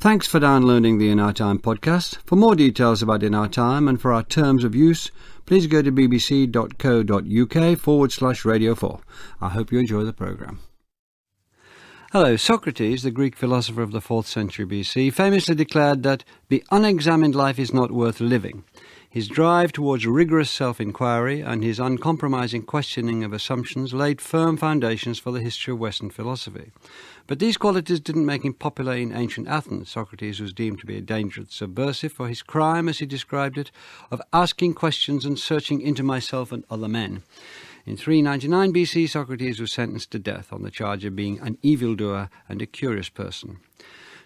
Thanks for downloading the In Our Time podcast. For more details about In Our Time and for our terms of use, please go to bbc.co.uk/radio4. I hope you enjoy the programme. Hello. Socrates, the Greek philosopher of the 4th century BC, famously declared that the unexamined life is not worth living. His drive towards rigorous self-inquiry and his uncompromising questioning of assumptions laid firm foundations for the history of Western philosophy. But these qualities didn't make him popular in ancient Athens. Socrates was deemed to be a dangerous subversive for his crime, as he described it, of asking questions and searching into myself and other men. In 399 BC, Socrates was sentenced to death on the charge of being an evildoer and a curious person.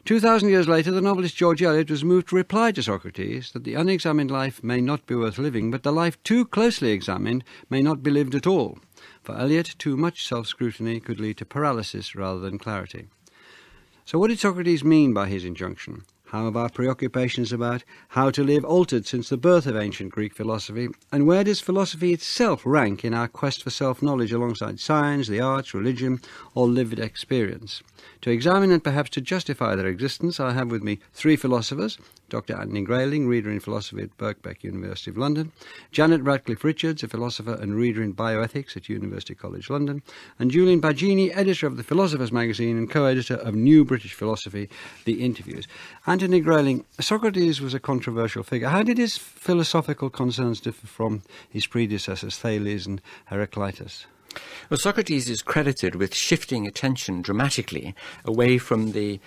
2,000 years later, the novelist George Eliot was moved to reply to Socrates that the unexamined life may not be worth living, but the life too closely examined may not be lived at all. For Eliot, too much self-scrutiny could lead to paralysis rather than clarity. So what did Socrates mean by his injunction? How have our preoccupations about how to live altered since the birth of ancient Greek philosophy? And where does philosophy itself rank in our quest for self-knowledge alongside science, the arts, religion, or lived experience? To examine and perhaps to justify their existence, I have with me three philosophers: Dr. Anthony Grayling, reader in philosophy at Birkbeck University of London; Janet Radcliffe-Richards, a philosopher and reader in bioethics at University College London; and Julian Baggini, editor of The Philosopher's Magazine and co-editor of New British Philosophy, The Interviews. Anthony Grayling, Socrates was a controversial figure. How did his philosophical concerns differ from his predecessors, Thales and Heraclitus? Well, Socrates is credited with shifting attention dramatically away from the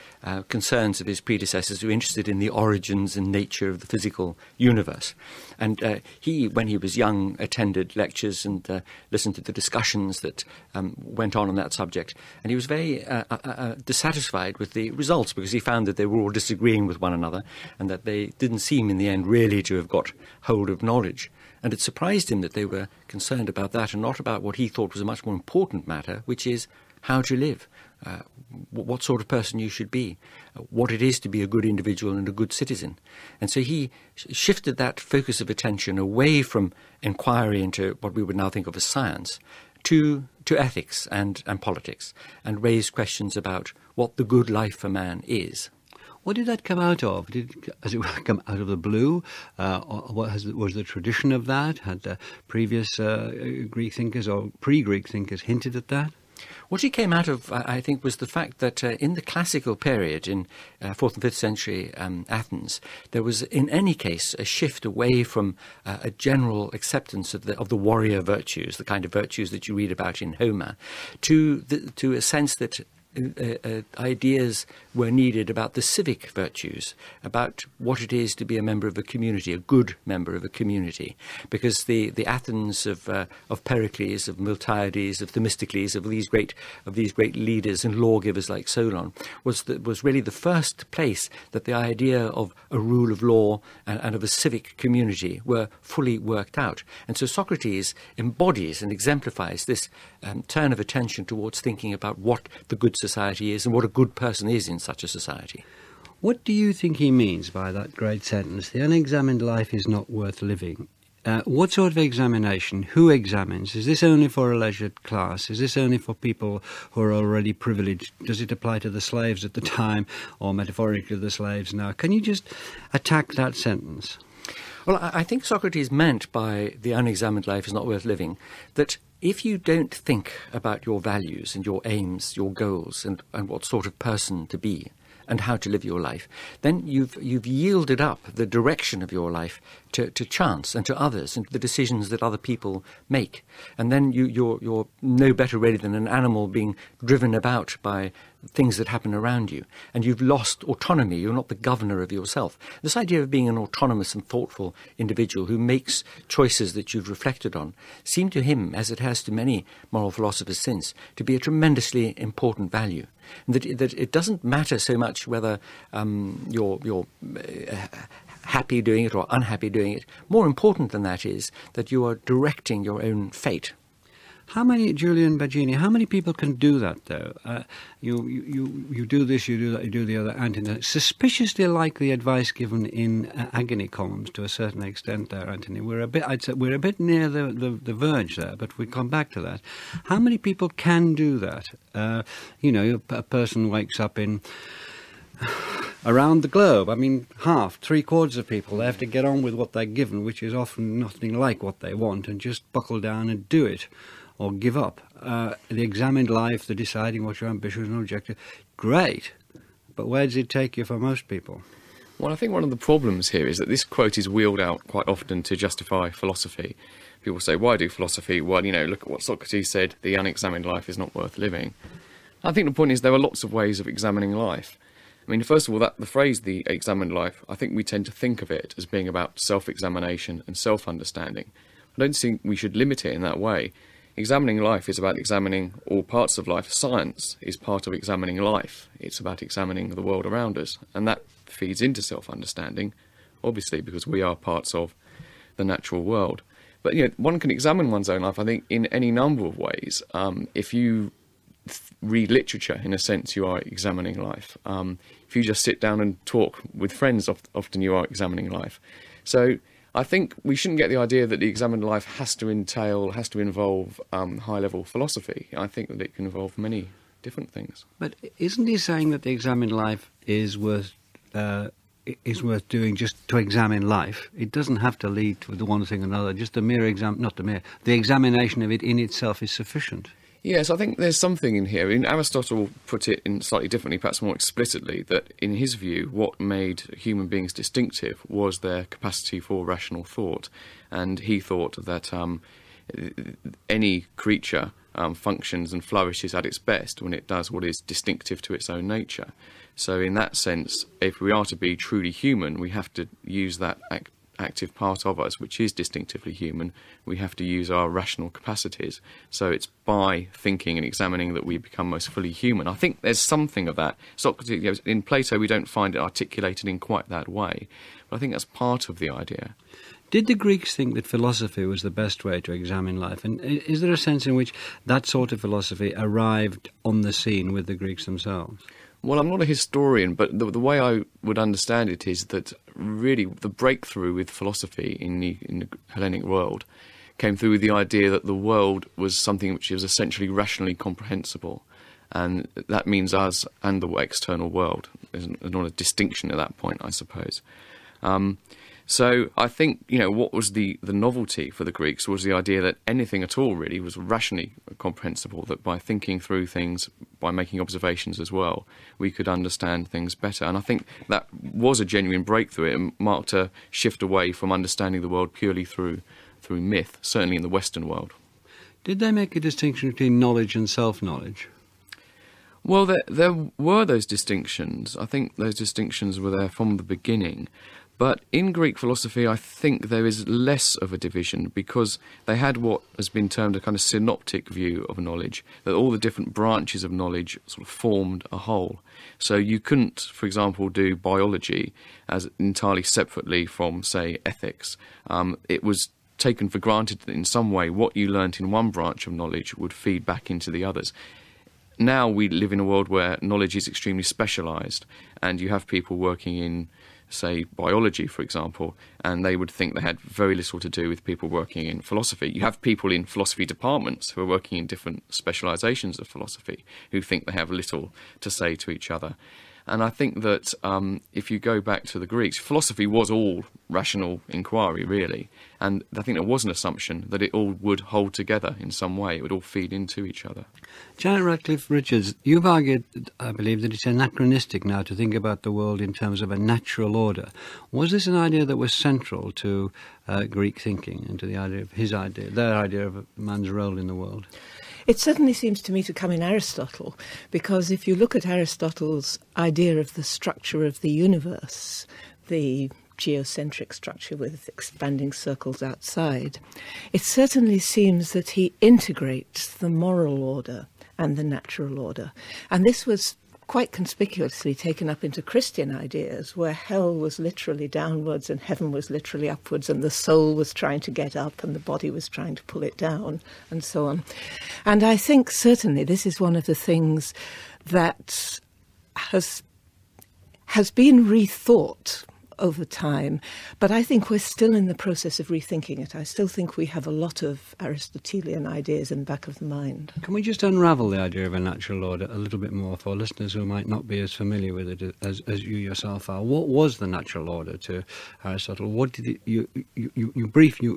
concerns of his predecessors, who were interested in the origins and nature of the physical universe. And he, when he was young, attended lectures and listened to the discussions that went on that subject. And he was very dissatisfied with the results, because he found that they were all disagreeing with one another and that they didn't seem in the end really to have got hold of knowledge. And it surprised him that they were concerned about that and not about what he thought was a much more important matter, which is how to live, what sort of person you should be, what it is to be a good individual and a good citizen. And so he shifted that focus of attention away from inquiry into what we would now think of as science to ethics and politics, and raised questions about what the good life for man is. What did that come out of? Did it, as it were, come out of the blue? Was the tradition of that? Had the previous Greek thinkers or pre-Greek thinkers hinted at that? What it came out of, I think, was the fact that in the classical period, in 4th and 5th century Athens, there was in any case a shift away from a general acceptance of the warrior virtues, the kind of virtues that you read about in Homer, to a sense that ideas were needed about the civic virtues, about what it is to be a member of a community, a good member of a community. Because the Athens of Pericles, of Miltiades, of Themistocles, of these great leaders and lawgivers like Solon, was really the first place that the idea of a rule of law and of a civic community were fully worked out. And so Socrates embodies and exemplifies this turn of attention towards thinking about what the good society is and what a good person is in such a society. What do you think he means by that great sentence, the unexamined life is not worth living? What sort of examination? Who examines? Is this only for a leisured class? Is this only for people who are already privileged? Does it apply to the slaves at the time, or metaphorically the slaves now? Can you just attack that sentence? Well, I think Socrates meant by the unexamined life is not worth living that if you don't think about your values and your aims, your goals, and what sort of person to be and how to live your life, then you've yielded up the direction of your life to chance and to others and to the decisions that other people make. And then you're no better really than an animal being driven about by things that happen around you, and you've lost autonomy. You're not the governor of yourself. This idea of being an autonomous and thoughtful individual who makes choices that you've reflected on seemed to him, as it has to many moral philosophers since, to be a tremendously important value. And that it doesn't matter so much whether you're happy doing it or unhappy doing it. More important than that is that you are directing your own fate. How many, Julian Baggini, how many people can do that, though? You do this, you do that, you do the other, Anthony. Suspiciously like the advice given in agony columns to a certain extent there, Anthony. We're a bit near the verge there, but we'll come back to that. How many people can do that? You know, a person wakes up in around the globe. I mean, half, three-quarters of people, they have to get on with what they're given, which is often nothing like what they want, and just buckle down and do it, or give up. The examined life, the deciding what your ambitions and objectives, great, but where does it take you for most people? Well, I think one of the problems here is that this quote is wheeled out quite often to justify philosophy. People say, why do philosophy? Well, you know, look at what Socrates said, the unexamined life is not worth living. I think the point is there are lots of ways of examining life. I mean, first of all, the phrase, the examined life, I think we tend to think of it as being about self-examination and self-understanding. I don't think we should limit it in that way. Examining life is about examining all parts of life. Science is part of examining life. It's about examining the world around us, and that feeds into self-understanding, obviously, because we are parts of the natural world. But, you know, one can examine one's own life, I think, in any number of ways. If you read literature, in a sense, you are examining life. If you just sit down and talk with friends, often you are examining life. So I think we shouldn't get the idea that the examined life has to entail, has to involve high-level philosophy. I think that it can involve many different things. But isn't he saying that the examined life is worth doing just to examine life? It doesn't have to lead to the one thing or another. Just the mere the examination of it in itself is sufficient. Yes, I think there's something in here. Aristotle put it in slightly differently, perhaps more explicitly, that in his view, what made human beings distinctive was their capacity for rational thought. And he thought that any creature functions and flourishes at its best when it does what is distinctive to its own nature. So in that sense, if we are to be truly human, we have to use that active part of us, which is distinctively human. We have to use our rational capacities. So it's by thinking and examining that we become most fully human. I think there's something of that. Socrates, you know, in Plato, we don't find it articulated in quite that way, but I think that's part of the idea. Did the Greeks think that philosophy was the best way to examine life? And is there a sense in which that sort of philosophy arrived on the scene with the Greeks themselves? Well, I'm not a historian, but the way I would understand it is that really the breakthrough with philosophy in the Hellenic world came through with the idea that the world was something which is essentially rationally comprehensible. And that means us and the external world. There's not a distinction at that point, I suppose. So I think, you know, what was the novelty for the Greeks was the idea that anything at all really was rationally comprehensible, that by thinking through things, by making observations as well, we could understand things better. And I think that was a genuine breakthrough. It marked a shift away from understanding the world purely through myth, certainly in the Western world. Did they make a distinction between knowledge and self-knowledge? Well, there were those distinctions. I think those distinctions were there from the beginning. But in Greek philosophy, I think there is less of a division because they had what has been termed a kind of synoptic view of knowledge, that all the different branches of knowledge sort of formed a whole. So you couldn't, for example, do biology as entirely separately from, say, ethics. It was taken for granted that in some way what you learnt in one branch of knowledge would feed back into the others. Now we live in a world where knowledge is extremely specialised, and you have people working in, say, biology, for example, and they would think they had very little to do with people working in philosophy. You have people in philosophy departments who are working in different specialisations of philosophy who think they have little to say to each other. And I think that if you go back to the Greeks, philosophy was all rational inquiry, really. And I think there was an assumption that it all would hold together in some way. It would all feed into each other. Janet Radcliffe-Richards, you've argued, I believe, that it's anachronistic now to think about the world in terms of a natural order. Was this an idea that was central to Greek thinking and to the idea of their idea of man's role in the world? It certainly seems to me to come in Aristotle, because if you look at Aristotle's idea of the structure of the universe, the geocentric structure with expanding circles outside, it certainly seems that he integrates the moral order and the natural order. And this was quite conspicuously taken up into Christian ideas, where hell was literally downwards and heaven was literally upwards, and the soul was trying to get up and the body was trying to pull it down, and so on. And I think certainly this is one of the things that has been rethought over time. But I think we're still in the process of rethinking it. I still think we have a lot of Aristotelian ideas in the back of the mind. Can we just unravel the idea of a natural order a little bit more for listeners who might not be as familiar with it as you yourself are? What was the natural order to Aristotle? What did it, you briefly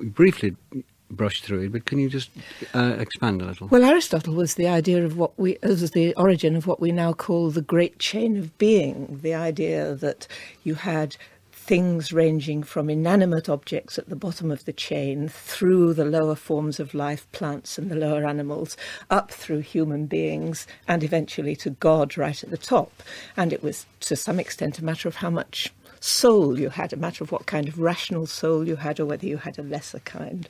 brush through it, but can you just expand a little? Well, Aristotle was the idea of what we, was the origin of what we now call the great chain of being, the idea that you had things ranging from inanimate objects at the bottom of the chain through the lower forms of life, plants and the lower animals, up through human beings and eventually to God right at the top. And it was to some extent a matter of how much soul you had, a matter of what kind of rational soul you had or whether you had a lesser kind.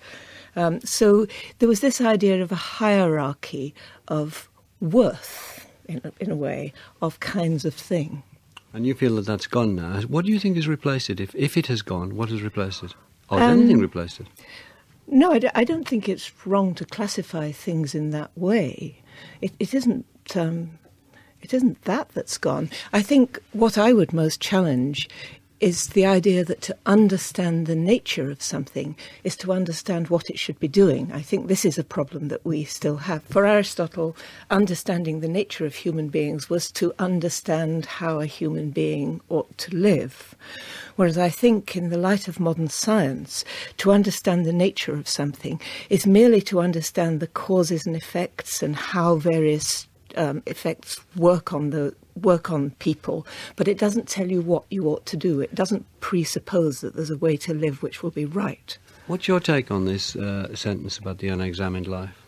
So there was this idea of a hierarchy of worth, in a way, of kinds of thing. And you feel that that's gone now. What do you think has replaced it? If it has gone, what has replaced it? Or has anything replaced it? No, I don't think it's wrong to classify things in that way. It isn't that's gone. I think what I would most challenge is the idea that to understand the nature of something is to understand what it should be doing. I think this is a problem that we still have. For Aristotle, understanding the nature of human beings was to understand how a human being ought to live. Whereas I think in the light of modern science, to understand the nature of something is merely to understand the causes and effects and how various effects work on people, but it doesn't tell you what you ought to do. It doesn't presuppose that there's a way to live which will be right. What's your take on this sentence about the unexamined life?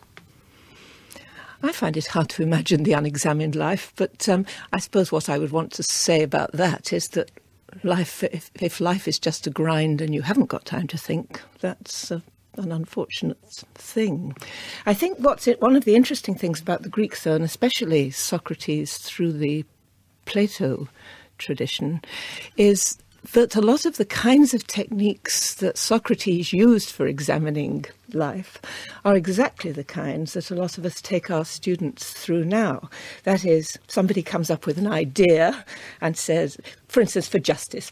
I find it hard to imagine the unexamined life, but I suppose what I would want to say about that is that life, if life is just a grind and you haven't got time to think, that's an unfortunate thing. I think one of the interesting things about the Greeks, though, and especially Socrates through the Plato tradition, is that a lot of the kinds of techniques that Socrates used for examining life are exactly the kinds that a lot of us take our students through now. That is, somebody comes up with an idea and says, for instance, for justice,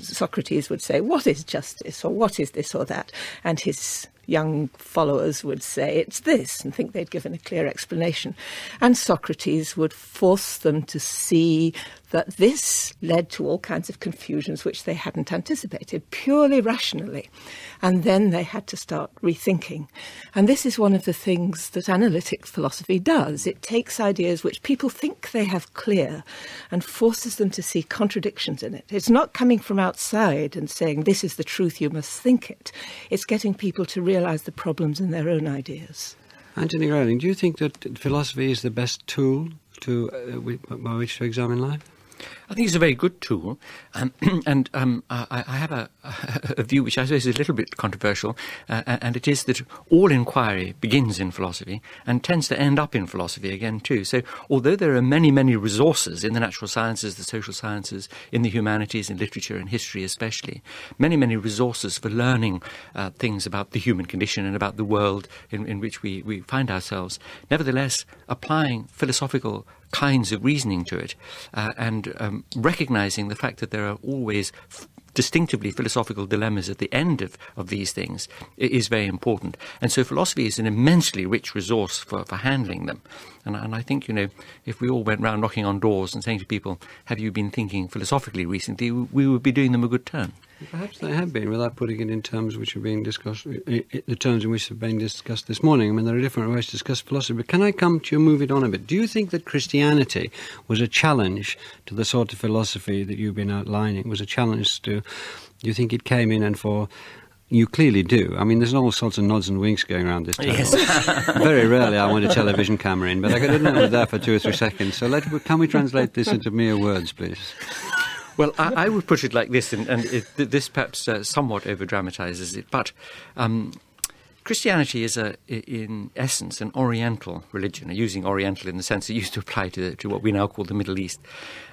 Socrates would say, what is justice, or what is this or that? And his young followers would say, it's this, and think they'd given a clear explanation. And Socrates would force them to see that this led to all kinds of confusions which they hadn't anticipated, purely rationally. And then they had to start rethinking. And this is one of the things that analytic philosophy does. It takes ideas which people think they have clear and forces them to see contradictions in it. It's not coming from outside and saying, this is the truth, you must think it. It's getting people to realise the problems in their own ideas. Anthony Grayling, do you think that philosophy is the best tool by which to examine life? I think it's a very good tool, I have a view which I suppose is a little bit controversial, and it is that all inquiry begins in philosophy and tends to end up in philosophy again too. So although there are many, many resources in the natural sciences, the social sciences, in the humanities, in literature and history especially, many, many resources for learning things about the human condition and about the world in which we find ourselves, nevertheless applying philosophical kinds of reasoning to it and recognising the fact that there are always distinctively philosophical dilemmas at the end of these things is very important. And so philosophy is an immensely rich resource for handling them. And I think, you know, if we all went round knocking on doors and saying to people, have you been thinking philosophically recently, we would be doing them a good turn. Perhaps they have been, without putting it in terms which are being discussed, the terms in which have been discussed this morning. I mean, there are different ways to discuss philosophy. But can I come to you, move it on a bit? Do you think that Christianity was a challenge to the sort of philosophy that you've been outlining? Was a challenge to, do you think it came in and for? You clearly do. I mean, there's all sorts of nods and winks going around this table. Yes. Very rarely I want a television camera in, but I didn't know it was there for 2 or 3 seconds. So can we translate this into mere words, please? Well, I would put it like this, and this perhaps somewhat over-dramatises it, but Christianity is, in essence, an Oriental religion, using Oriental in the sense it used to apply to what we now call the Middle East.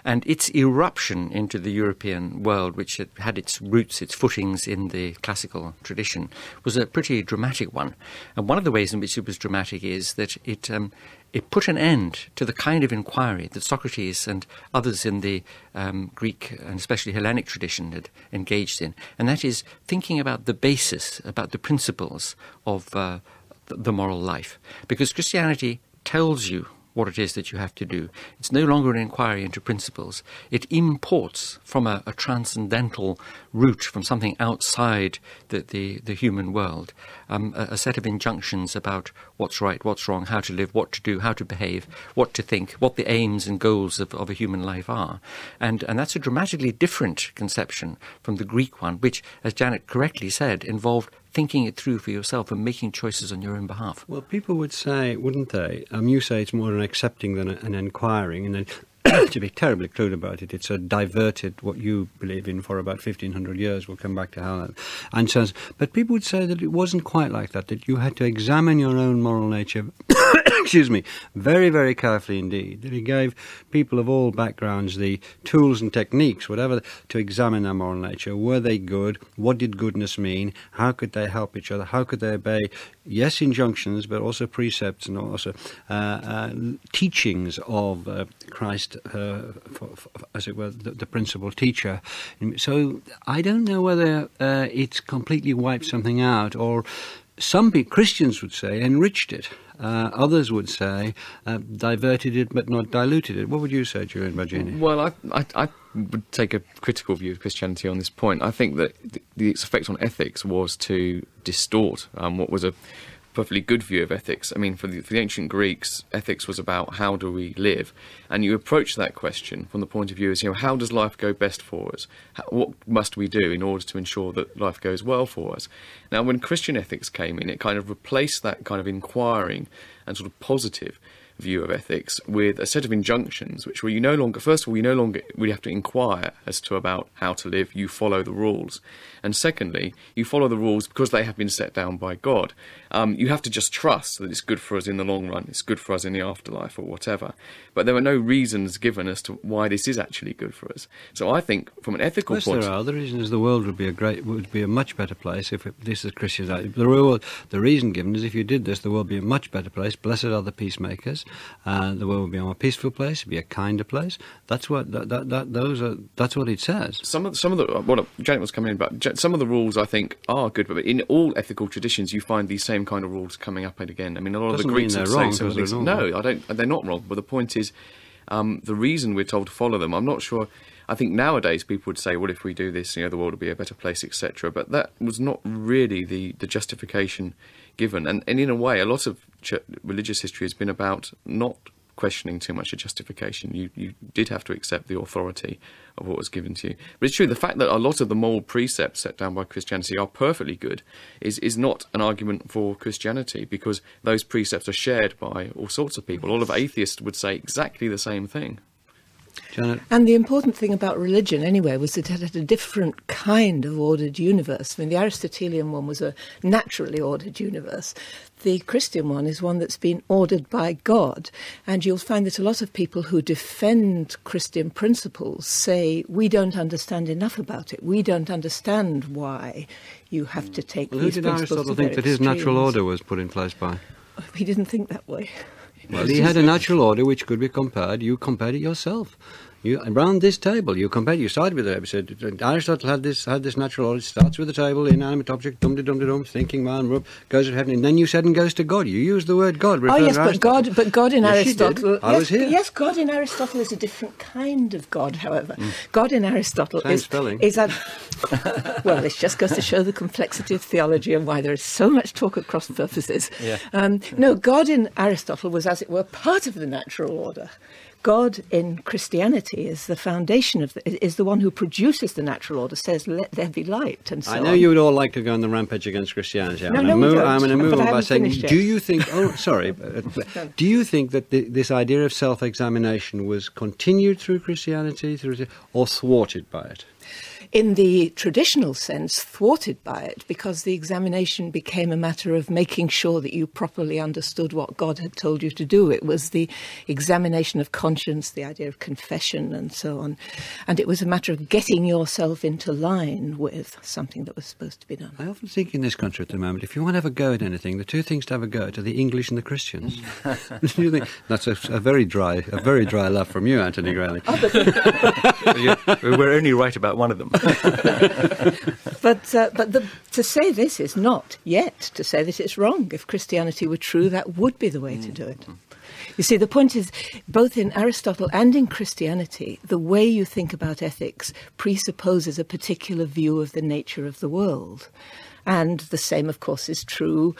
And its eruption into the European world, which had its roots, its footings in the classical tradition, was a pretty dramatic one. And one of the ways in which it was dramatic is that it it put an end to the kind of inquiry that Socrates and others in the Greek and especially Hellenic tradition had engaged in, and that is thinking about the basis, about the principles of the moral life. Because Christianity tells you what it is that you have to do. It's no longer an inquiry into principles. It imports from a transcendental root, from something outside the human world, a set of injunctions about what's right, what's wrong, how to live, what to do, how to behave, what to think, what the aims and goals of a human life are. And that's a dramatically different conception from the Greek one, which, as Janet correctly said, involved thinking it through for yourself and making choices on your own behalf. Well, people would say, wouldn't they? You say it's more an accepting than an inquiring, and then to be terribly crude about it, it's a diverted what you believe in for about 1,500 years. We'll come back to how that answers. But people would say that it wasn't quite like that, that you had to examine your own moral nature, excuse me, very, very carefully indeed, that he gave people of all backgrounds the tools and techniques, whatever, to examine their moral nature. Were they good? What did goodness mean? How could they help each other? How could they obey, yes, injunctions, but also precepts and also teachings of Christ, as it were, the principal teacher. So I don't know whether it's completely wiped something out, or some Christians would say enriched it. Others would say diverted it but not diluted it. What would you say, Julian Baggini? Well, I would take a critical view of Christianity on this point. I think that its effect on ethics was to distort what was a perfectly good view of ethics. I mean, for the ancient Greeks, ethics was about how do we live, and you approach that question from the point of view as, you know, how does life go best for us? What must we do in order to ensure that life goes well for us? Now, when Christian ethics came in, it kind of replaced that kind of inquiring and sort of positive view of ethics with a set of injunctions, which were you no longer, first of all, you no longer would have to inquire as to about how to live. You follow the rules, and secondly, you follow the rules because they have been set down by God. You have to just trust that it's good for us in the long run, it's good for us in the afterlife or whatever. But there are no reasons given as to why this is actually good for us. So I think, from an ethical point, there are. The reason is the world would be a much better place if this is Christianity. The reason given is if you did this, the world would be a much better place. Blessed are the peacemakers. The world would be a more peaceful place, it'd be a kinder place. That's what that's what it says. Well, Janet was coming in, but some of the rules I think are good, but in all ethical traditions you find these same kind of rules coming up again. I mean, a lot of the Greeks would say some of these. No, I don't. They're not wrong. But the point is, the reason we're told to follow them, I'm not sure. I think nowadays people would say, well, if we do this, you know, the world will be a better place, etc. But that was not really the justification given. And in a way, a lot of religious history has been about not questioning too much of justification. You did have to accept the authority of what was given to you. But it's true, the fact that a lot of the moral precepts set down by Christianity are perfectly good is not an argument for Christianity, because those precepts are shared by all sorts of people. All of atheists would say exactly the same thing. Janet. And the important thing about religion, anyway, was that it had a different kind of ordered universe. I mean, the Aristotelian one was a naturally ordered universe. The Christian one is one that's been ordered by God. And you'll find that a lot of people who defend Christian principles say, we don't understand enough about it. We don't understand why you have to take these principles to their extremes. Who did Aristotle think that his natural order was put in place by? He didn't think that way. Well, he had a natural order which could be compared. You compared it yourself. Around this table, you compared. You started with the episode. Aristotle had this natural order. It starts with the table, inanimate object, dum-de-dum-de-dum, thinking man, goes to heaven, and then you said and goes to God. You used the word God. Oh yes, but God in Aristotle. Yes, I was here. Yes, God in Aristotle is a different kind of God. However, God in Aristotle is well, it just goes to show the complexity of theology and why there is so much talk at cross purposes. Yeah. No, God in Aristotle was, as it were, part of the natural order. God in Christianity is the foundation of is the one who produces the natural order, says let there be light, and so I know on. You would all like to go on the rampage against Christianity. I'm going to move on by saying, do you think? Oh, sorry. Do you think that this idea of self-examination was continued through Christianity, or thwarted by it? in the traditional sense, thwarted by it, because the examination became a matter of making sure that you properly understood what God had told you to do. It was the examination of conscience, the idea of confession and so on. And it was a matter of getting yourself into line with something that was supposed to be done. I often think in this country at the moment, if you want to have a go at anything, the two things to have a go at are the English and the Christians. You think, that's a very dry laugh from you, Anthony Grayling. We're only right about one of them. To say this is not yet to say that it's wrong. If Christianity were true, that would be the way to do it. You see, the point is, both in Aristotle and in Christianity, the way you think about ethics presupposes a particular view of the nature of the world. And the same, of course, is true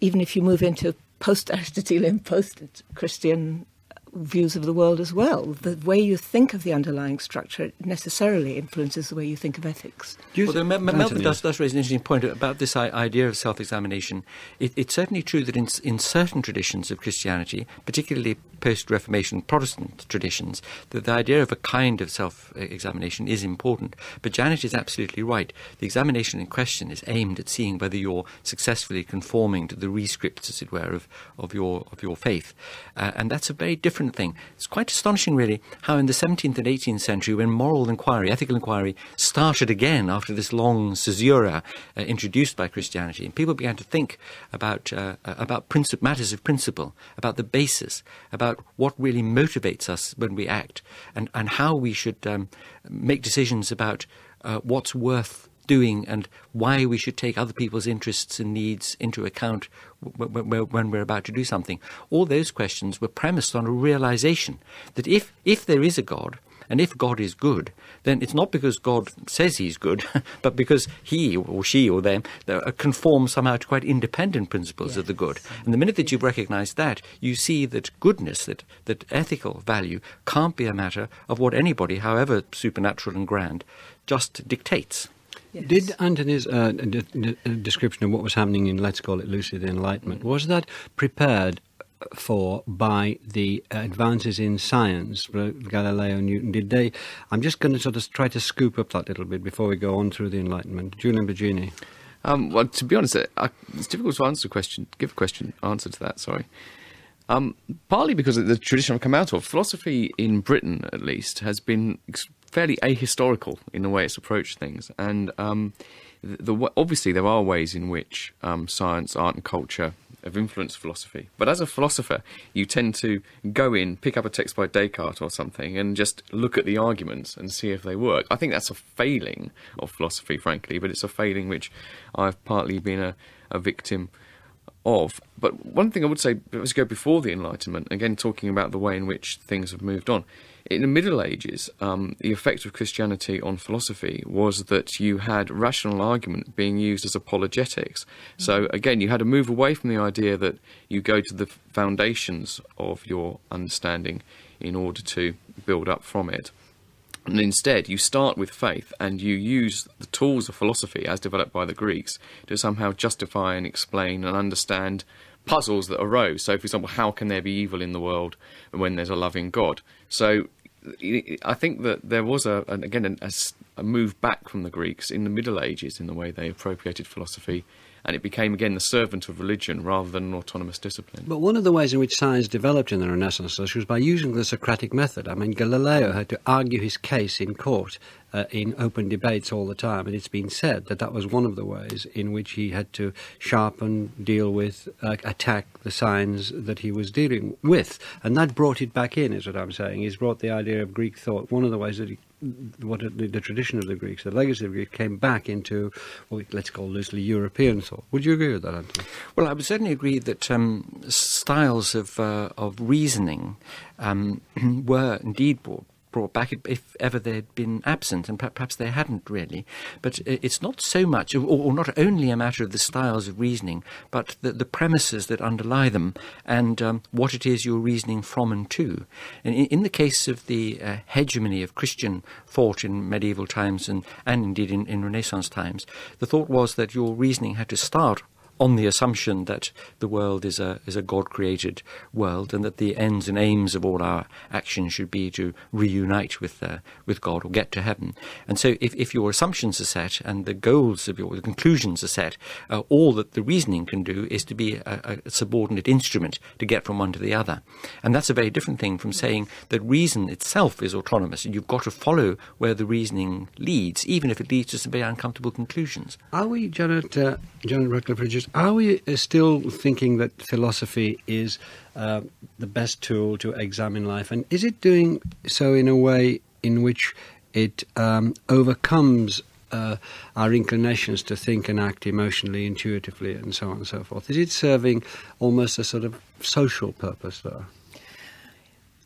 even if you move into post-Aristotelian, post-Christian views of the world as well. The way you think of the underlying structure necessarily influences the way you think of ethics. Melvyn does raise an interesting point about this idea of self-examination. It's certainly true that in certain traditions of Christianity, particularly post-Reformation Protestant traditions, that the idea of a kind of self-examination is important. But Janet is absolutely right. The examination in question is aimed at seeing whether you're successfully conforming to the rescripts, as it were, of your faith. And that's a very different thing. It's quite astonishing, really, how in the 17th and 18th century, when moral inquiry, ethical inquiry, started again after this long caesura introduced by Christianity, and people began to think about matters of principle, about the basis, about what really motivates us when we act, and how we should make decisions about what's worth doing and why we should take other people's interests and needs into account when we're about to do something. All those questions were premised on a realization that if there is a God, and if God is good, then it's not because God says he's good, but because he or she or them conform somehow to quite independent principles of the good. And the minute that you've recognized that, you see that goodness, that ethical value, can't be a matter of what anybody, however supernatural and grand, just dictates. Yes. Did Anthony's description of what was happening in, let's call it, lucid enlightenment, was that prepared for by the advances in science, Galileo, Newton? Did they? I'm just going to sort of try to scoop up that little bit before we go on through the Enlightenment. Julian Baggini. Well, to be honest, it's difficult to answer answer to that. Sorry. Partly because of the tradition I've come out of. Philosophy in Britain, at least, has been fairly ahistorical in the way it's approached things, and obviously there are ways in which science, art and culture have influenced philosophy, but as a philosopher you tend to go in, pick up a text by Descartes or something and just look at the arguments and see if they work. I think that's a failing of philosophy, frankly, but it's a failing which I've partly been a victim of. But one thing I would say, let's go before the Enlightenment, again talking about the way in which things have moved on. In the Middle Ages, the effect of Christianity on philosophy was that you had rational argument being used as apologetics. So again, you had to move away from the idea that you go to the foundations of your understanding in order to build up from it. And instead, you start with faith and you use the tools of philosophy as developed by the Greeks to somehow justify and explain and understand puzzles that arose. So, for example, how can there be evil in the world when there's a loving God? So I think that there was, a move back from the Greeks in the Middle Ages in the way they appropriated philosophy, and it became, again, the servant of religion rather than an autonomous discipline. But one of the ways in which science developed in the Renaissance was by using the Socratic method. I mean, Galileo had to argue his case in court in open debates all the time, and it's been said that that was one of the ways in which he had to sharpen, deal with, attack the signs that he was dealing with. And that brought it back in, is what I'm saying. He's brought the idea of Greek thought, one of the ways that the tradition of the Greeks, the legacy of the Greeks, came back into, well, let's call loosely European thought. Would you agree with that, Anthony? Well, I would certainly agree that styles of reasoning were indeed brought back, if ever they'd been absent, and perhaps they hadn't really. But it's not so much, or not only a matter of the styles of reasoning, but the premises that underlie them, and what it is you're reasoning from and to. And in the case of the hegemony of Christian thought in medieval times, and indeed in Renaissance times, the thought was that your reasoning had to start on the assumption that the world is a God-created world, and that the ends and aims of all our actions should be to reunite with God or get to heaven. And so if your assumptions are set and the goals of your conclusions are set, all that the reasoning can do is to be a subordinate instrument to get from one to the other. And that's a very different thing from saying that reason itself is autonomous, and you've got to follow where the reasoning leads, even if it leads to some very uncomfortable conclusions. Are we, Janet Radcliffe-Richards, are we still thinking that philosophy is the best tool to examine life? And is it doing so in a way in which it overcomes our inclinations to think and act emotionally, intuitively, and so on and so forth? Is it serving almost a sort of social purpose there?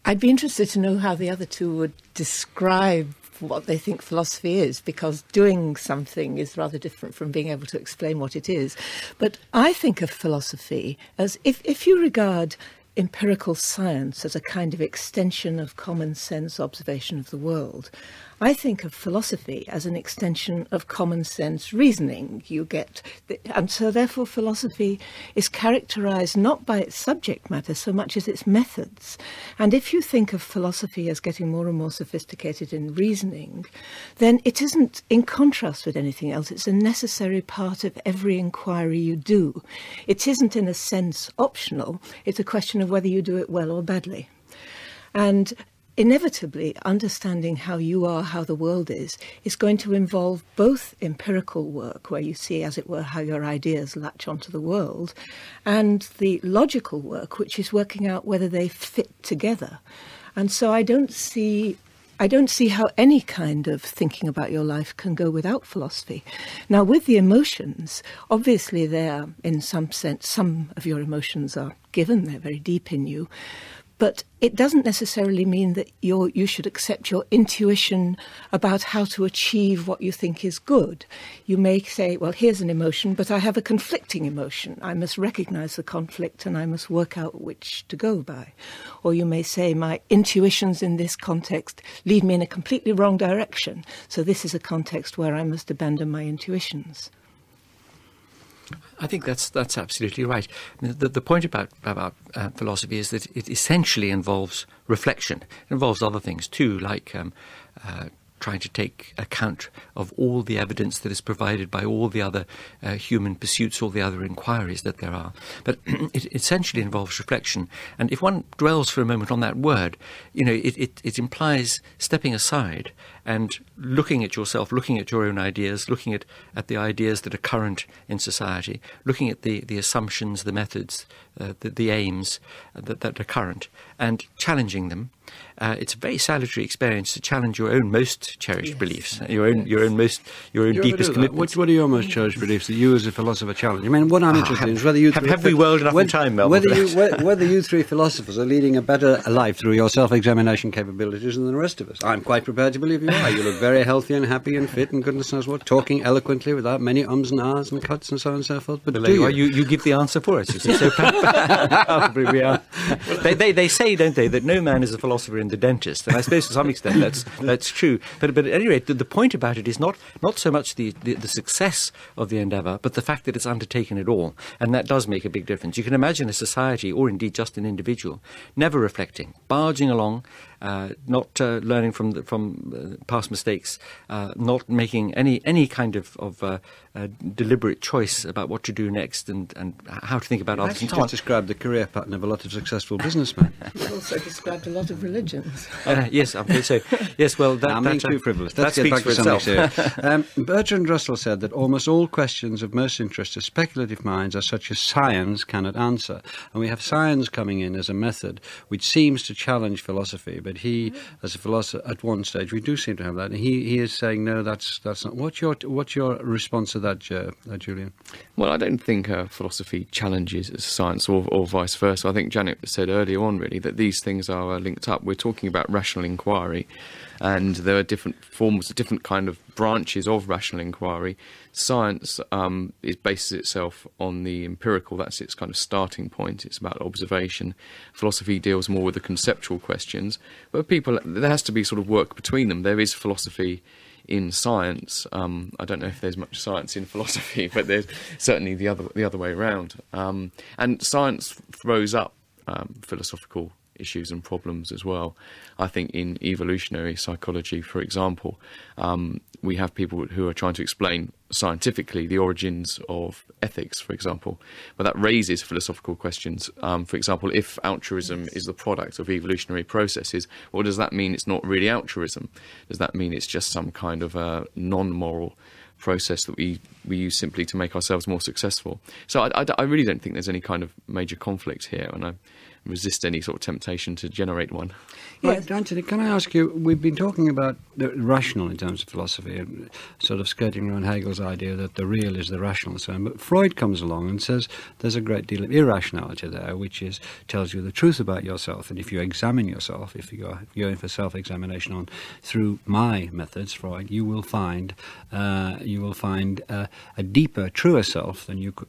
I'd be interested to know how the other two would describe what they think philosophy is, because doing something is rather different from being able to explain what it is. But I think of philosophy as, if you regard empirical science as a kind of extension of common sense observation of the world, I think of philosophy as an extension of common sense reasoning. You get, and so therefore philosophy is characterized not by its subject matter so much as its methods. And if you think of philosophy as getting more and more sophisticated in reasoning, then it isn't in contrast with anything else. It's a necessary part of every inquiry you do. It isn't in a sense optional. It's a question of whether you do it well or badly. And inevitably, understanding how you are, how the world is going to involve both empirical work, where you see, as it were, how your ideas latch onto the world, and the logical work, which is working out whether they fit together. And so I don't see how any kind of thinking about your life can go without philosophy. Now, with the emotions, obviously they're, in some sense, some of your emotions are given, they're very deep in you. But it doesn't necessarily mean that you should accept your intuition about how to achieve what you think is good. You may say, well, here's an emotion, but I have a conflicting emotion. I must recognize the conflict and I must work out which to go by. Or you may say, my intuitions in this context lead me in a completely wrong direction. So this is a context where I must abandon my intuitions. I think that's absolutely right. The point about philosophy is that it essentially involves reflection. It involves other things too, like trying to take account of all the evidence that is provided by all the other human pursuits, all the other inquiries that there are. But it essentially involves reflection. And if one dwells for a moment on that word, you know, it implies stepping aside and looking at yourself, looking at your own ideas, looking at the ideas that are current in society, looking at the assumptions, the methods, the aims that are current, and challenging them. It's a very salutary experience to challenge your own most cherished beliefs, your own deepest commitments. What are your most cherished beliefs that you, as a philosopher, challenge? I mean, what I'm interested in is whether you have we world enough time, Melvyn? Whether you three philosophers are leading a better life through your self-examination capabilities than the rest of us. I'm quite prepared to believe you are. You look very healthy and happy and fit and goodness knows what, talking eloquently without many ums and ahs and cuts and so on and so forth. But you give the answer for us. You see, so probably we are. They say, don't they, that no man is a philosopher in the dentist, and I suppose to some extent that's true. But at any rate, the point about it is not so much the success of the endeavour, but the fact that it's undertaken at all, and that does make a big difference. You can imagine a society, or indeed just an individual, never reflecting, barging along, not learning from past mistakes, not making any kind of deliberate choice about what to do next and how to think about others. You just described the career pattern of a lot of successful businessmen. You've also described a lot of religions. Yes, I'm so. Yes, well, that's too frivolous. That speaks for itself. Bertrand Russell said that almost all questions of most interest to speculative minds are such as science cannot answer, and we have science coming in as a method which seems to challenge philosophy, but he, as a philosopher, at one stage, we do seem to have that. And he is saying, no, that's not. What's your response to that, Julian? Well, I don't think philosophy challenges science or vice versa. I think Janet said earlier on, really, that these things are linked up. We're talking about rational inquiry, and there are different forms, different kind of branches of rational inquiry. Science bases itself on the empirical. That's its kind of starting point. It's about observation. Philosophy deals more with the conceptual questions. But there has to be sort of work between them. There is philosophy in science. I don't know if there's much science in philosophy, but there's certainly the other way around. And science throws up philosophical issues and problems as well. I think in evolutionary psychology, for example, we have people who are trying to explain scientifically the origins of ethics, for example, but that raises philosophical questions. For example, if altruism is the product of evolutionary processes, well, does that mean it's not really altruism? Does that mean it's just some kind of a non-moral process that we use simply to make ourselves more successful? So I really don't think there's any kind of major conflict here, and I resist any sort of temptation to generate one. Right, Anthony, can I ask you, we've been talking about the rational in terms of philosophy and sort of skirting around Hegel's idea that the real is the rational term, but Freud comes along and says there's a great deal of irrationality there, which is tells you the truth about yourself. And if you examine yourself, if you're in for self-examination on through my methods, Freud, you will find a deeper, truer self than you could.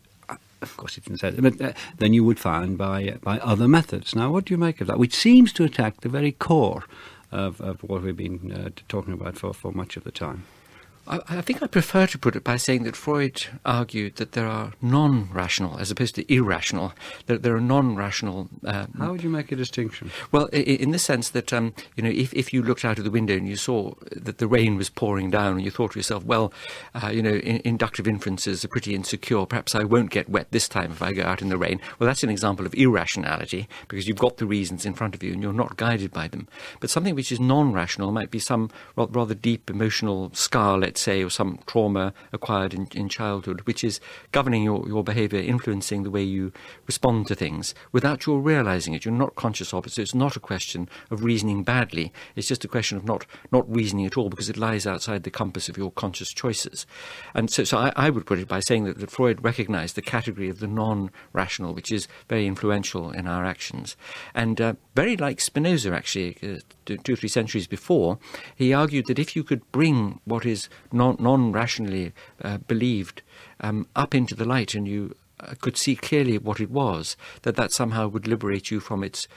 Of course, he didn't say that, but then you would find by other methods. Now, what do you make of that? Which seems to attack the very core of what we've been talking about for much of the time. I think I prefer to put it by saying that Freud argued that there are non-rational, as opposed to irrational, that there are non-rational... How would you make a distinction? Well, in the sense that, you know, if you looked out of the window and you saw that the rain was pouring down and you thought to yourself, well, you know, inductive inferences are pretty insecure, perhaps I won't get wet this time if I go out in the rain. Well, that's an example of irrationality, because you've got the reasons in front of you and you're not guided by them. But something which is non-rational might be some rather deep emotional scar, let's say, or some trauma acquired in childhood, which is governing your behaviour, influencing the way you respond to things without your realising it. You're not conscious of it, so it's not a question of reasoning badly. It's just a question of not reasoning at all, because it lies outside the compass of your conscious choices. And so I would put it by saying that Freud recognised the category of the non-rational, which is very influential in our actions. And very like Spinoza, actually, 2 or 3 centuries before, he argued that if you could bring what is non-rationally believed up into the light and you could see clearly what it was, that somehow would liberate you from its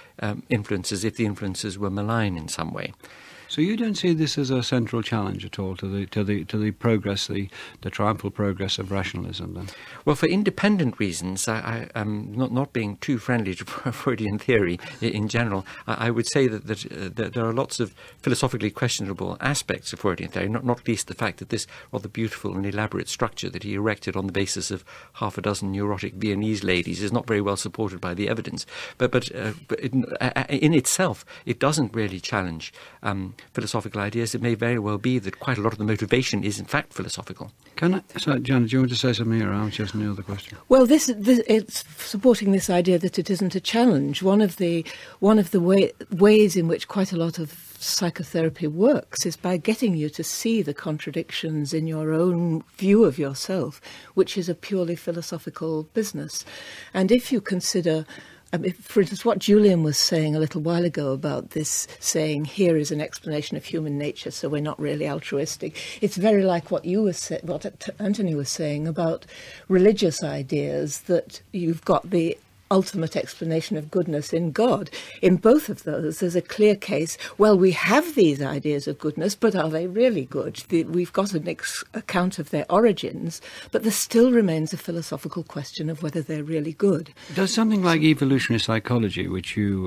influences, if the influences were malign in some way. So you don't see this as a central challenge at all to the progress, the triumphal progress of rationalism, then? Well, for independent reasons, not being too friendly to Freudian theory in general, I would say that there are lots of philosophically questionable aspects of Freudian theory, not least the fact that this rather beautiful and elaborate structure that he erected on the basis of half-a-dozen neurotic Viennese ladies is not very well supported by the evidence. But in itself, it doesn't really challenge philosophical ideas. It may very well be that quite a lot of the motivation is in fact philosophical. Sorry, Janet, do you want to say something here? I just knew the question. Well, it's supporting this idea that it isn't a challenge. One of the ways in which quite a lot of psychotherapy works is by getting you to see the contradictions in your own view of yourself, which is a purely philosophical business. And if you consider, for instance, what Julian was saying a little while ago about this saying, here is an explanation of human nature, so we're not really altruistic. It's very like what Anthony was saying about religious ideas, that you've got the ultimate explanation of goodness in God. In both of those, there's a clear case, well, we have these ideas of goodness, but are they really good? We've got an account of their origins, but there still remains a philosophical question of whether they're really good. Does something like evolutionary psychology, which you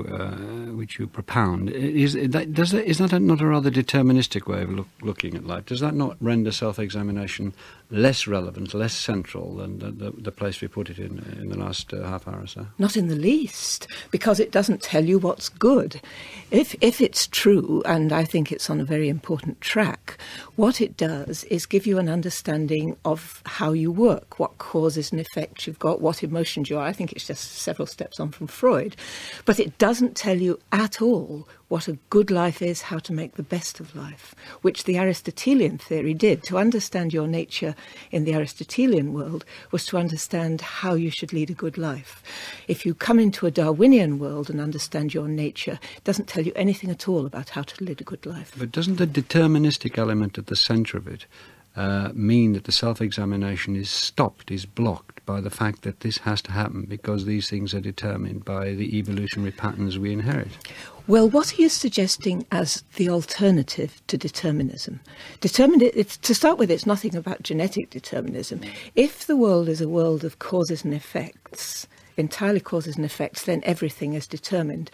propound, is that not a rather deterministic way of looking at life? Does that not render self-examination less relevant, less central than the place we put it in the last half hour or so? Not in the least, because it doesn't tell you what's good. If it's true, and I think it's on a very important track, what it does is give you an understanding of how you work, what causes and effects you've got, what emotions you are. I think it's just several steps on from Freud. But it doesn't tell you at all what a good life is, how to make the best of life, which the Aristotelian theory did. To understand your nature in the Aristotelian world was to understand how you should lead a good life. If you come into a Darwinian world and understand your nature, it doesn't tell you anything at all about how to lead a good life. But doesn't the deterministic element at the centre of it mean that the self-examination is stopped, is blocked shocked by the fact that this has to happen because these things are determined by the evolutionary patterns we inherit. Well, what he is suggesting as the alternative to determinism. To start with, it's nothing about genetic determinism. If the world is a world of causes and effects, entirely causes and effects, then everything is determined.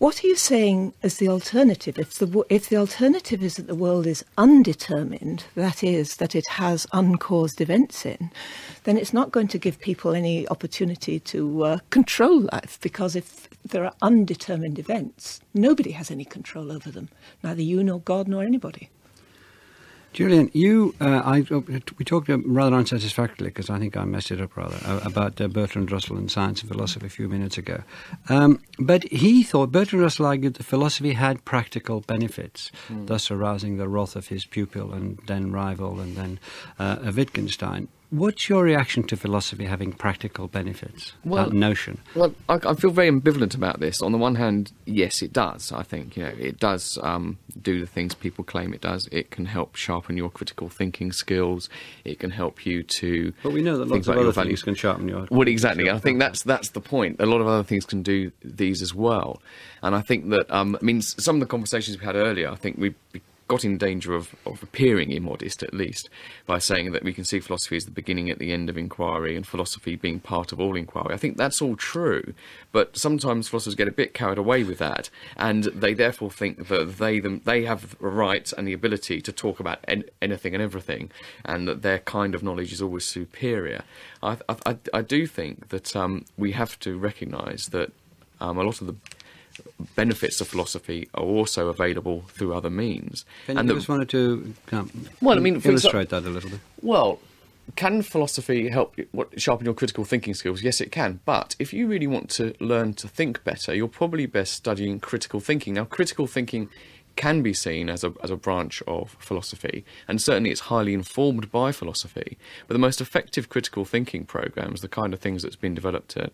What he is saying as the alternative, if the alternative is that the world is undetermined, that is, that it has uncaused events in, then it's not going to give people any opportunity to control life, because if there are undetermined events, nobody has any control over them, neither you nor God nor anybody. Julian, we talked rather unsatisfactorily, because I think I messed it up rather, about Bertrand Russell and science and philosophy a few minutes ago. But he thought, Bertrand Russell argued that philosophy had practical benefits, thus arousing the wrath of his pupil and then rival and then of Wittgenstein. What's your reaction to philosophy having practical benefits, that notion? Well, I feel very ambivalent about this. On the one hand, yes, it does, I think. You know, it does do the things people claim it does. It can help sharpen your critical thinking skills. It can help you to... But we know that lots of other things can sharpen your... Well, exactly. I think that's the point. A lot of other things can do these as well. And I think that, I mean, some of the conversations we had earlier, I think we got in danger of appearing immodest, at least, by saying that we can see philosophy as the beginning at the end of inquiry and philosophy being part of all inquiry. I think that's all true, but sometimes philosophers get a bit carried away with that, and they therefore think that they have a right and the ability to talk about anything and everything, and that their kind of knowledge is always superior. I do think that we have to recognise that a lot of the benefits of philosophy are also available through other means. And I just wanted to illustrate that a little bit. Well, can philosophy help sharpen your critical thinking skills? Yes, it can. But if you really want to learn to think better, you're probably best studying critical thinking. Now, critical thinking can be seen as a branch of philosophy, and certainly it's highly informed by philosophy. But the most effective critical thinking programmes, the kind of things that's been developed at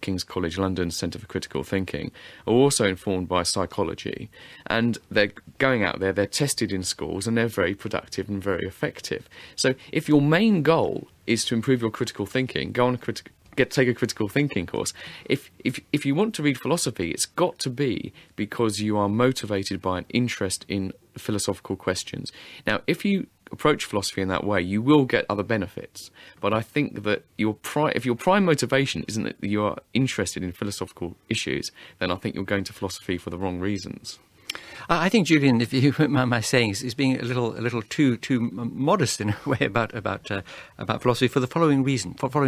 King's College London Centre for Critical Thinking, are also informed by psychology, and they're going out there, they're tested in schools, and they're very productive and very effective. So if your main goal is to improve your critical thinking, go on a take a critical thinking course. If you want to read philosophy, it's got to be because you are motivated by an interest in philosophical questions. Now, if you approach philosophy in that way, you will get other benefits. But I think that if your prime motivation isn't that you are interested in philosophical issues, then I think you're going to philosophy for the wrong reasons. I think, Julian, if you wouldn't mind my saying, is being a little too modest in a way about philosophy for following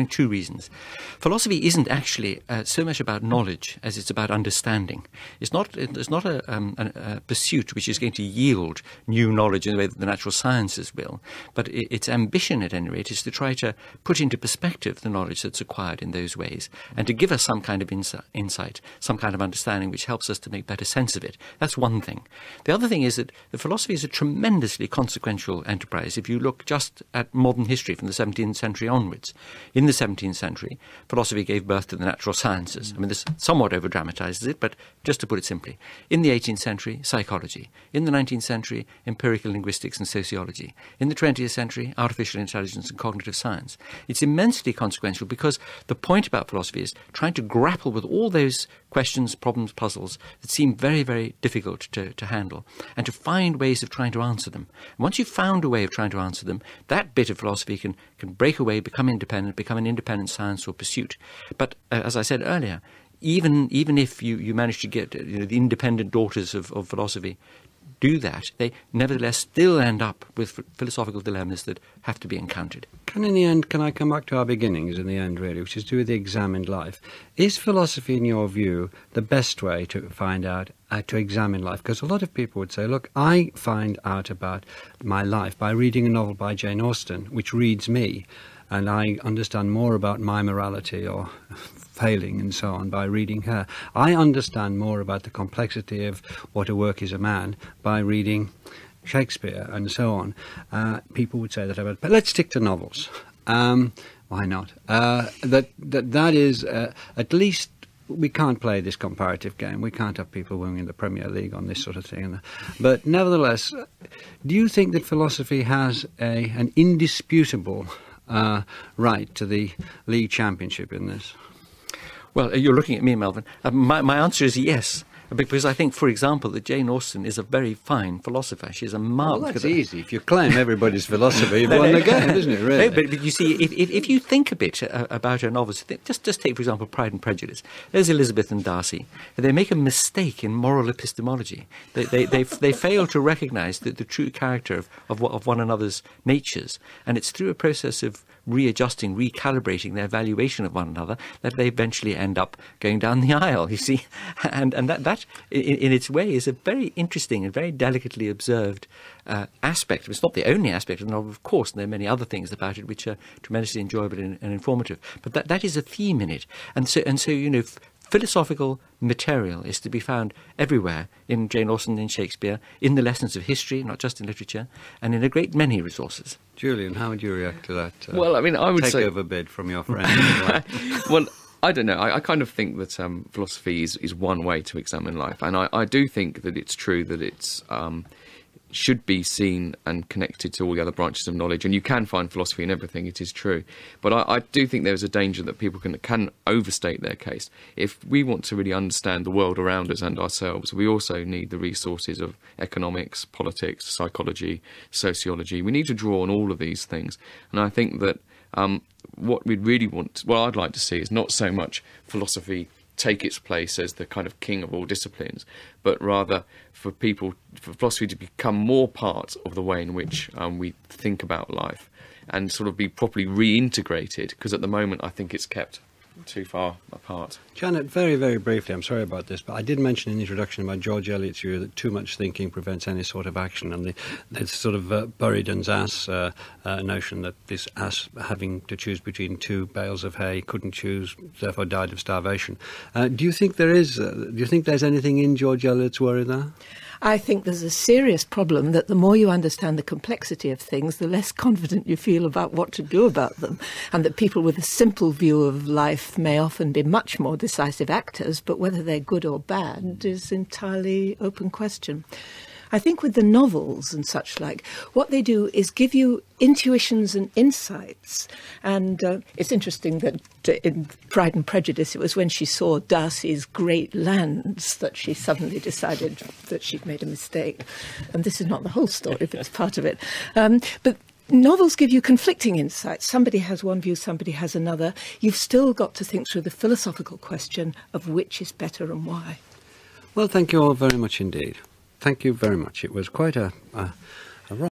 two reasons. Philosophy isn't actually so much about knowledge as it's about understanding. It's not a pursuit which is going to yield new knowledge in the way that the natural sciences will. But its ambition, at any rate, is to try to put into perspective the knowledge that's acquired in those ways and to give us some kind of insight, some kind of understanding which helps us to make better sense of it. That's one thing. The other thing is that the philosophy is a tremendously consequential enterprise if you look just at modern history from the 17th century onwards. In the 17th century, philosophy gave birth to the natural sciences. I mean, this somewhat over-dramatizes it, but just to put it simply. In the 18th century, psychology. In the 19th century, empirical linguistics and sociology. In the 20th century, artificial intelligence and cognitive science. It's immensely consequential because the point about philosophy is trying to grapple with all those questions, problems, puzzles that seem very, very difficult to handle, and to find ways of trying to answer them. And once you've found a way of trying to answer them, that bit of philosophy can break away, become an independent science or pursuit. But as I said earlier, even if you manage to get the independent daughters of philosophy do that, they nevertheless still end up with philosophical dilemmas that have to be encountered. Can I come back to our beginnings in the end, really, which is to do with the examined life? Is philosophy, in your view, the best way to find out, to examine life? Because a lot of people would say, look, I find out about my life by reading a novel by Jane Austen, which reads me, and I understand more about my morality or failing and so on by reading her. I understand more about the complexity of what a work is a man by reading Shakespeare and so on. People would say that about, but let's stick to novels. Why not? That is at least. We can't play this comparative game. We can't have people winning the Premier League on this sort of thing. But nevertheless, do you think that philosophy has an indisputable right to the league championship in this? Well, you're looking at me, Melvyn. My answer is yes. Because I think, for example, that Jane Austen is a very fine philosopher. She's a marvelous... Well, that's easy. If you claim everybody's philosophy, you've won the game, isn't it, really? No, but you see, if you think a bit about her novels, just take, for example, Pride and Prejudice. There's Elizabeth and Darcy. They make a mistake in moral epistemology. They fail to recognise the true character of one another's natures. And it's through a process of readjusting, recalibrating their valuation of one another that they eventually end up going down the aisle, you see. And that in its way is a very interesting and very delicately observed aspect. It's not the only aspect of the novel, of course, and there are many other things about it which are tremendously enjoyable and informative, but that is a theme in it. And so you know, philosophical material is to be found everywhere in Jane Austen, in Shakespeare, in the lessons of history, not just in literature, and in a great many resources. Julian, how would you react to that? Well, I mean, I would say... Takeover bid from your friend. Well, I don't know. I kind of think that philosophy is one way to examine life, and I do think that it's true that it's... should be seen and connected to all the other branches of knowledge, and you can find philosophy in everything, it is true. But I do think there's a danger that people can overstate their case. If we want to really understand the world around us and ourselves, we also need the resources of economics, politics, psychology, sociology. We need to draw on all of these things, and I think that what we'd really want, what I'd like to see, is not so much philosophy take its place as the kind of king of all disciplines, but rather for philosophy to become more part of the way in which we think about life and sort of be properly reintegrated, because at the moment I think it's kept too far apart. Janet, very, very briefly, I'm sorry about this, but I did mention in the introduction about George Eliot's view that too much thinking prevents any sort of action, and the sort of Buridan's ass notion that this ass, having to choose between two bales of hay, couldn't choose, therefore died of starvation. Do you think there is, do you think there's anything in George Eliot's worry there? I think there's a serious problem that the more you understand the complexity of things, the less confident you feel about what to do about them, and that people with a simple view of life may often be much more decisive actors, but whether they're good or bad is entirely open question. I think with the novels and such like, what they do is give you intuitions and insights. And it's interesting that in Pride and Prejudice, it was when she saw Darcy's great lands that she suddenly decided that she'd made a mistake. And this is not the whole story, but it's part of it. But novels give you conflicting insights. Somebody has one view, somebody has another. You've still got to think through the philosophical question of which is better and why. Well, thank you all very much indeed. Thank you very much. It was quite a